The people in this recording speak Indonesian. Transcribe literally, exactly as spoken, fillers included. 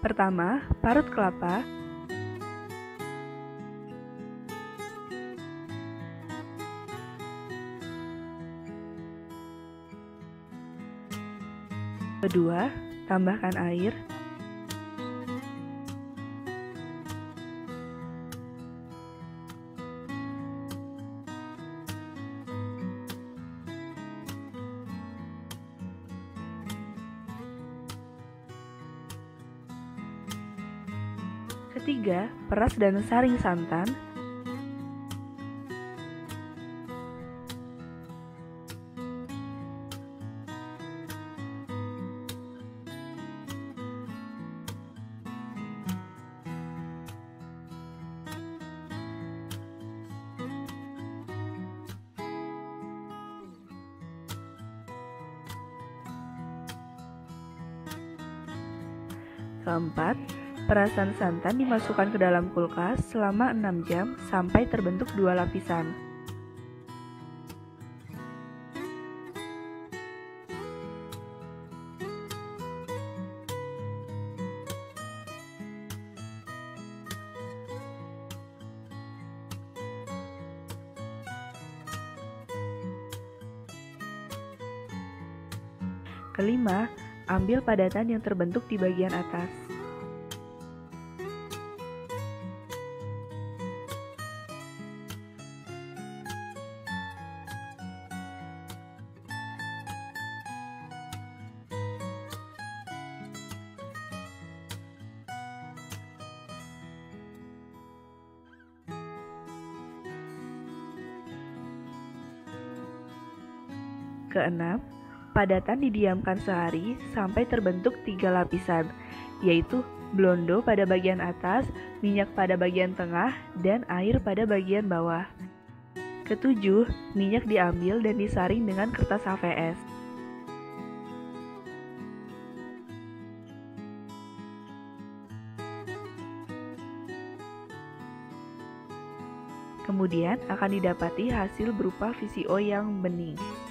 Pertama, parut kelapa. Kedua, tambahkan air. Ketiga, peras dan saring santan. Keempat, perasan santan dimasukkan ke dalam kulkas selama enam jam sampai terbentuk dua lapisan. Kelima, ambil padatan yang terbentuk di bagian atas. Keenam, padatan didiamkan sehari sampai terbentuk tiga lapisan, yaitu blondo pada bagian atas, minyak pada bagian tengah, dan air pada bagian bawah. Ketujuh, minyak diambil dan disaring dengan kertas H V S. Kemudian akan didapati hasil berupa V C O yang bening.